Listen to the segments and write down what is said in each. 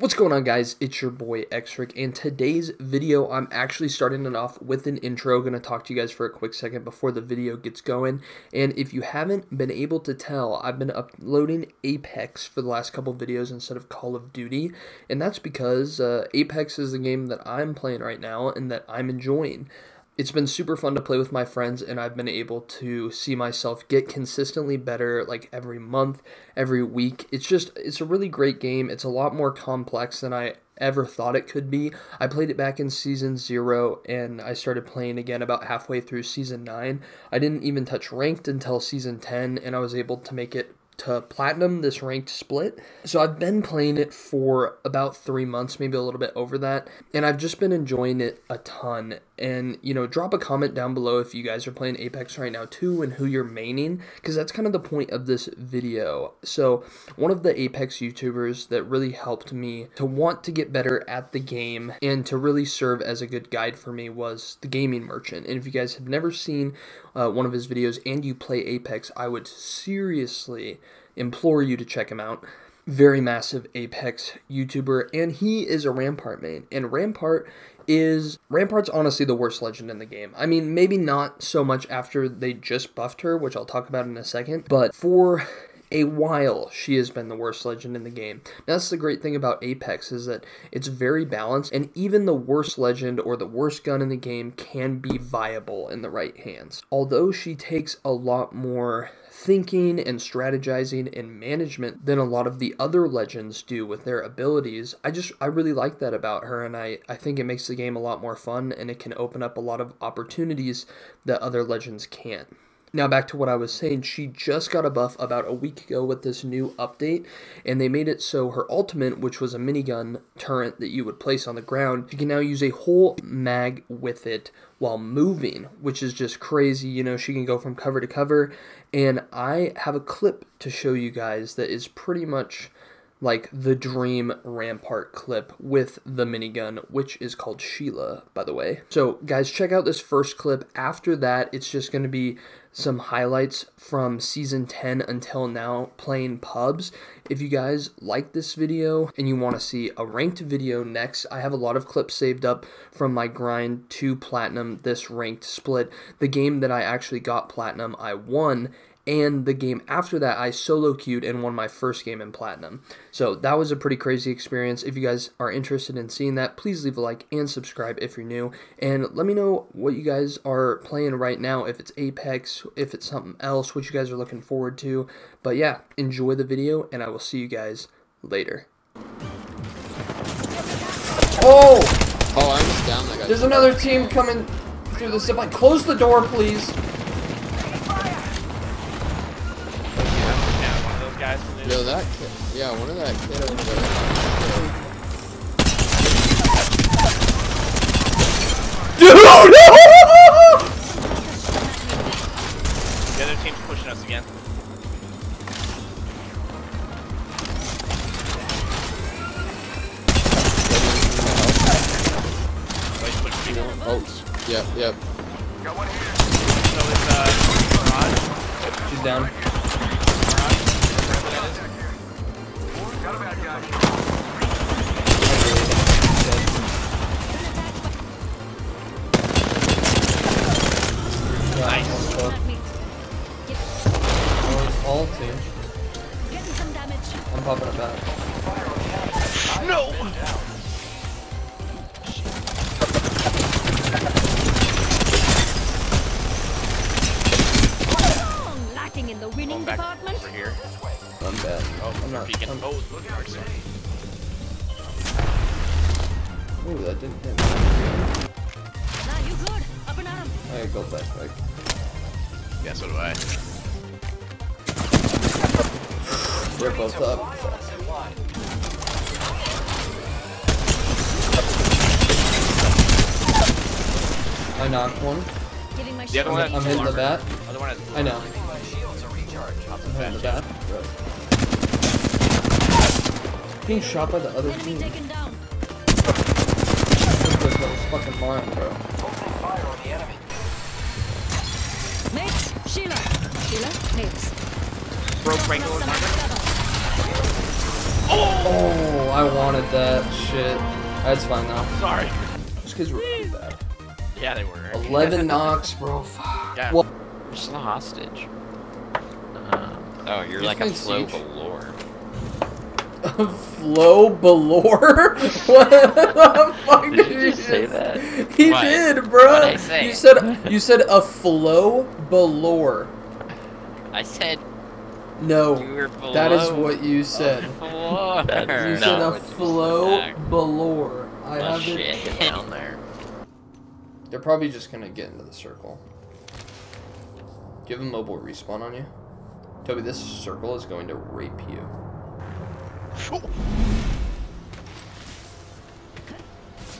What's going on, guys? It's your boy Xrick, and today's video I'm actually starting it off with an intro. Gonna talk to you guys for a quick second before the video gets going. And if you haven't been able to tell, I've been uploading Apex for the last couple videos instead of Call of Duty, and that's because Apex is the game that I'm playing right now and that I'm enjoying. It's been super fun to play with my friends, and I've been able to see myself get consistently better, like every month, every week. It's a really great game. It's a lot more complex than I ever thought it could be. I played it back in Season 0, and I started playing again about halfway through Season 9. I didn't even touch Ranked until Season 10, and I was able to make it to Platinum, this ranked split. So I've been playing it for about 3 months, maybe a little bit over that, and I've just been enjoying it a ton. And, you know, drop a comment down below if you guys are playing Apex right now too and who you're maining, because that's kind of the point of this video. So one of the Apex YouTubers that really helped me to want to get better at the game and to really serve as a good guide for me was the Gaming Merchant. And if you guys have never seen one of his videos and you play Apex, I would seriously implore you to check him out. Very massive Apex YouTuber, and he is a Rampart main, and Rampart's honestly the worst legend in the game. I mean, maybe not so much after they just buffed her, which I'll talk about in a second, but for a while she has been the worst legend in the game. Now, that's the great thing about Apex, is that it's very balanced, and even the worst legend or the worst gun in the game can be viable in the right hands. Although she takes a lot more thinking and strategizing and management than a lot of the other legends do with their abilities, I really like that about her, and I think it makes the game a lot more fun, and it can open up a lot of opportunities that other legends can't. Now, back to what I was saying, she just got a buff about a week ago with this new update, and they made it so her ultimate, which was a minigun turret that you would place on the ground, you can now use a whole mag with it while moving, which is just crazy. You know, she can go from cover to cover, and I have a clip to show you guys that is pretty much like the dream Rampart clip with the minigun, which is called Sheila, by the way. So guys, check out this first clip. After that, it's just going to be some highlights from Season 10 until now playing pubs. If you guys like this video and you want to see a ranked video next, I have a lot of clips saved up from my grind to Platinum, this ranked split. The game that I actually got Platinum, I won, and the game after that, I solo queued and won my first game in Platinum. So that was a pretty crazy experience. If you guys are interested in seeing that, please leave a like and subscribe if you're new. And let me know what you guys are playing right now, if it's Apex, if it's something else, what you guys are looking forward to. But yeah, enjoy the video, and I will see you guys later. Oh! Oh, I'm just down there, guys. There's another team coming through the zip line. Close the door, please. Yo, that kid. Yeah, one of that kid over there. Dude! The other team's pushing us again. Oh, yep, yep. Got one here. So it's Rod. She's down. Nice. All team. Getting some damage. I'm popping it back. No! Lacking in the winning department. Over here. I'm bad. Oh, I'm not peeking. Oh, look at her. Ooh, that didn't hit me. Nah, you good. Up and out. I gotta go back. Yeah, so do I. We're both up. I knocked one. The other one, I'm hitting the bat. Other one has blue. I know. I'm hitting the bat. Right. Being shot by the other team. That was fucking mine, bro. Open fire on the enemy. Mates, Sheila. Sheila, mates. Broke Franco's number. Oh, I wanted that shit. That's fine though. Sorry. Those kids were really bad. Yeah, they were. 11 knocks, bro. Fuck. Yeah. Well, you're still a hostage. Oh, you're like a flow balor. A flow balor? What the fuck did you just say that? He what? Did, bro. You said a flow balor. I said. No, that is what you said. You said a flow balor. I have shit down there. They're probably just gonna get into the circle. Do you have a mobile respawn on you? Toby, this circle is going to rape you.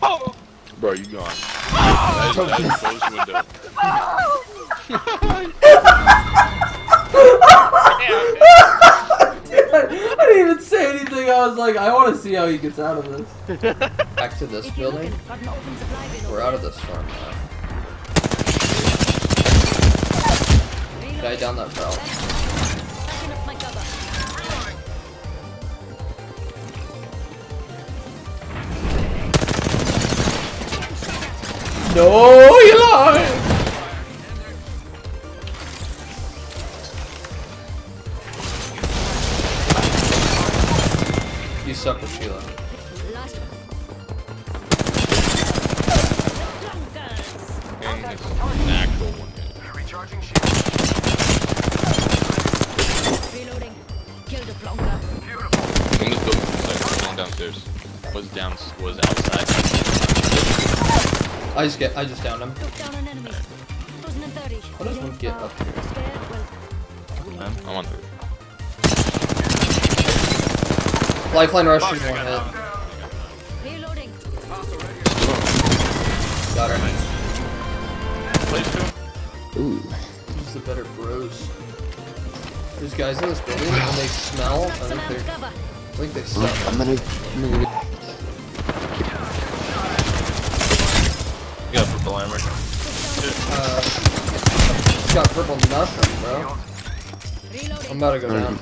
Oh! Bro, you gone. That is a closed window. I didn't even say anything. I was like, I want to see how he gets out of this. Back to this building. We're out of this storm now. Guy down that barrel. No, you lied. You suck with Sheila. Reloading. Kill the plonker. Beautiful. Downstairs. Was outside. I just downed him. How does one get up here? I'm on 3. Lifeline rush is one hit. Reloading. Got her. Ooh. Who's the better bros? There's guys in this building and they smell. I think they suck. I'm gonna got purple armor. Got purple nothing, bro. I'm about to go down.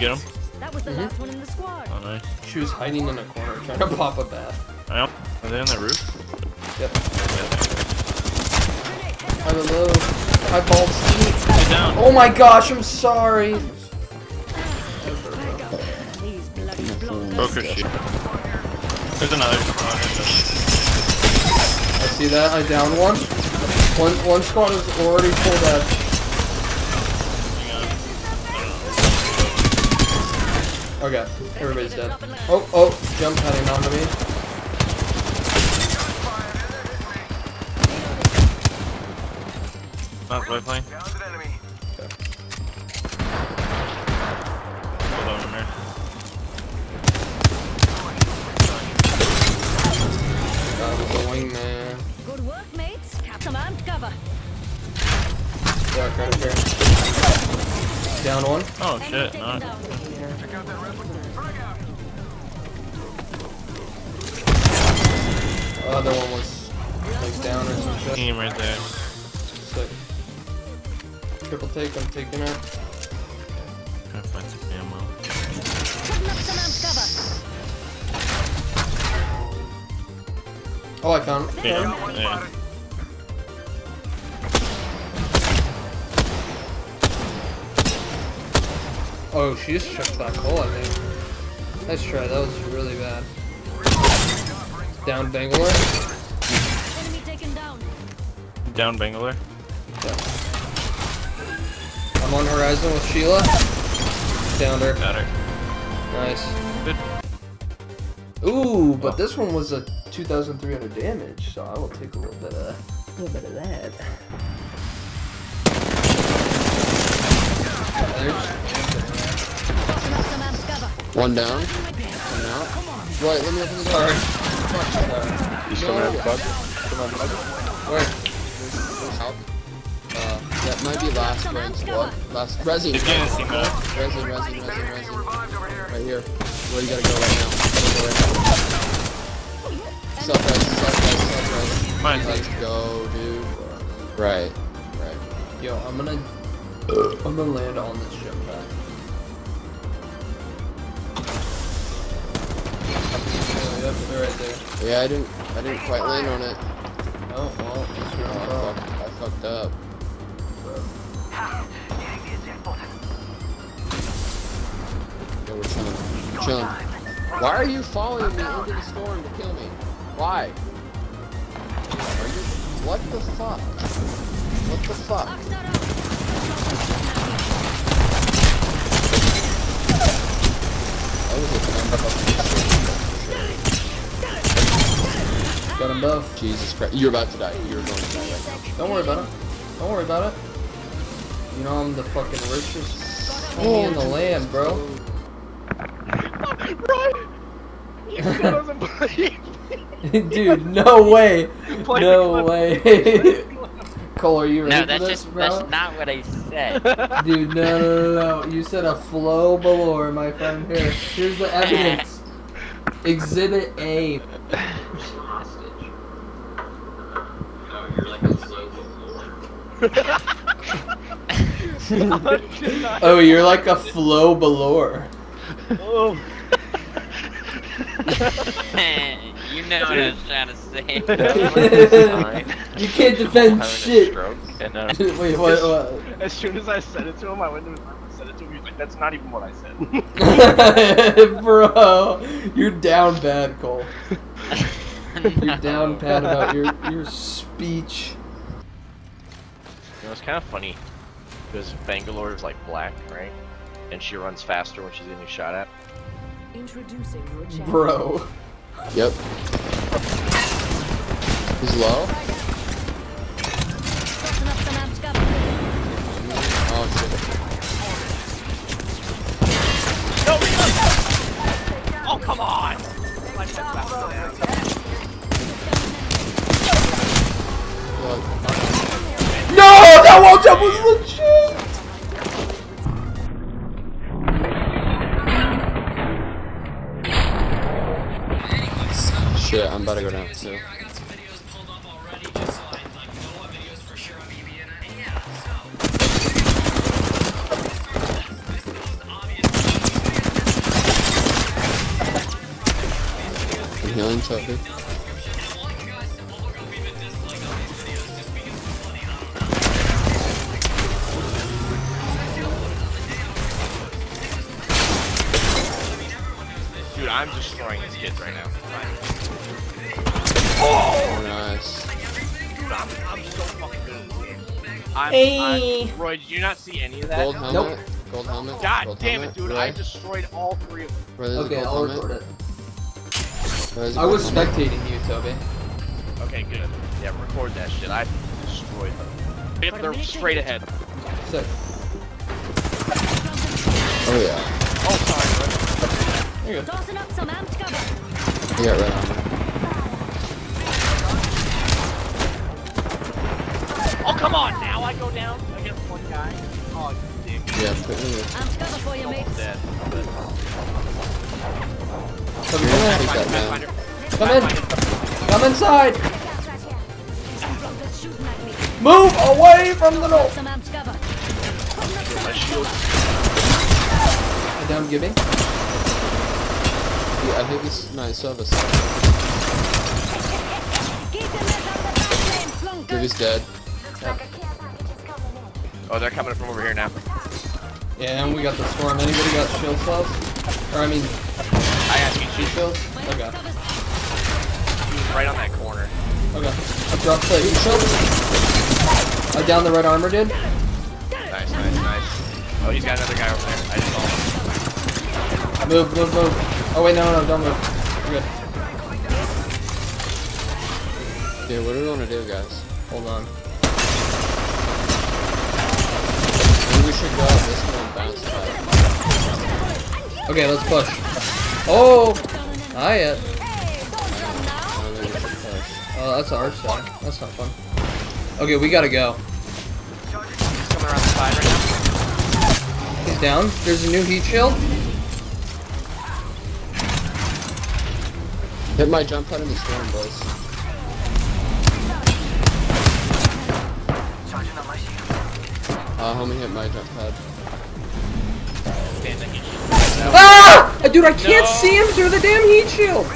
Get him? That was the last one in the squad. Oh, nice. She was hiding in a corner trying to pop a bat. I know. Are they on that roof? Yep. Yeah. I'm low. I balled Steve. Down. Oh my gosh, I'm sorry. Broker shit. There's another. I see that. I downed one. One squad is already pulled out. Okay, everybody's dead. Oh, oh, jump heading onto me. Not right plane. Okay. Hold on there. I'm going there. Good work, mates. Command cover. Yeah, right up here. Down one. Oh shit, nice. Check out that out. Oh, other one was like down or some shit. Team right there. Sick. Triple take, I'm taking it. Trying to find some ammo. Oh, I found it. Yeah. Yeah. Oh, she just chucked that hole, I think. Nice try, that was really bad. Down Bangalore. Enemy taken down. Down Bangalore. Yeah. I'm on Horizon with Sheila. Downed her. Got her. Nice. Good. Ooh, but this one was a 2,300 damage, so I will take a little bit of that. One down. One out. Right, let me open the door. Sorry. He's coming out of the bug. Come on, bug. Where? He's out. That might be last round squad. Last. Resi. He's getting seen up. Resi. Right here. Where you gotta go right now. Self-res. Mine's let's easy. Go, dude. Right. Right. Yo, I'm gonna land on this ship back. Yep, they're right there. Yeah, I didn't quite land on it. Oh well, it's your fault. I fucked up. Yo, we're chilling. We're chilling. Why are you following me into the storm to kill me? Why? Are you? What the fuck? What the fuck? Got him both. Jesus Christ. You're about to die. You're going to die right now. Don't worry about it. Don't worry about it. You know I'm the fucking richest homie in the land, bro. Ryan! Dude, no way. No way. Cole, are you ready for this, bro? No, that's not what I said. Dude, no. You said a flow below, my friend. Here's the evidence. Exhibit A. Hostage. No, you're like a slow below. Oh, you're like a flow below. Oh. You know what I was trying to say. You can't defend shit. And, wait, what? As soon as I said it to him, I went to his room and said it to him. He's like, "That's not even what I said." Bro, you're down bad, Cole. You're down bad about your speech. You know, it's kind of funny because Bangalore is like black, right? And she runs faster when she's getting shot at. Introducing your channel. Bro. Yep. He's low. Oh shit. No, no. Oh come on! No, that wall jump was legit! Shit, I'm about to go down too. Healing topic. Dude, I'm destroying these kids right now. Oh, nice. Dude, I'm so fucking good. Hey. Roy, did you not see any of that? Gold helmet. Nope. Gold helmet. God gold damn helmet. It, dude! Roy. I destroyed all three of them. Okay, I'll record it. I was spectating you, Toby. Okay, good. Yeah, record that shit. I destroyed them. They're straight ahead. Sick. Oh, yeah. Oh, sorry, bro. There you go. Yeah, right on. Oh, come on! Now I go down against one guy. Oh, dick. Yeah, put me in. I'm covered for you, mate. Come in! Come inside! Move away from the door! I don't give in. Yeah, I think it's nice service. He's dead. Oh, they're coming from over here now. Yeah, and we got the storm. Anybody got shield cells? Or I mean, I ask you shield cells? Okay. He's right on that corner. Okay. I dropped the heat shield. I downed the red armor, dude. Nice, nice, nice. Oh, he's got another guy over there. I just saw him. Move, move, move. Oh wait, no, don't move. We're good. Dude, what do we want to do, guys? Hold on. We should go this one bounce back. Okay, let's push. Oh! I hit. Oh, that's an arch shot. That's not fun. Okay, we gotta go. He's down. There's a new heat shield. Hit my jump pad in the storm, boys. Homie hit my jump pad. Ah! Dude, I can't see him through the damn heat shield!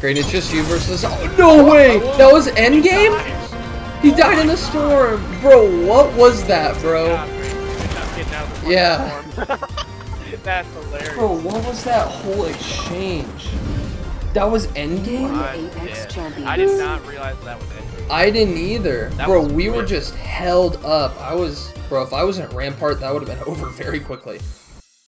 Great, it's just you versus. Oh, no way! That was endgame? He died in the storm! Bro, what was that, bro? Yeah. That's hilarious. Bro, what was that whole exchange? That was endgame? I did not realize that was endgame. I didn't either. Bro, we were just held up. I was... Bro, if I wasn't Rampart, that would have been over very quickly.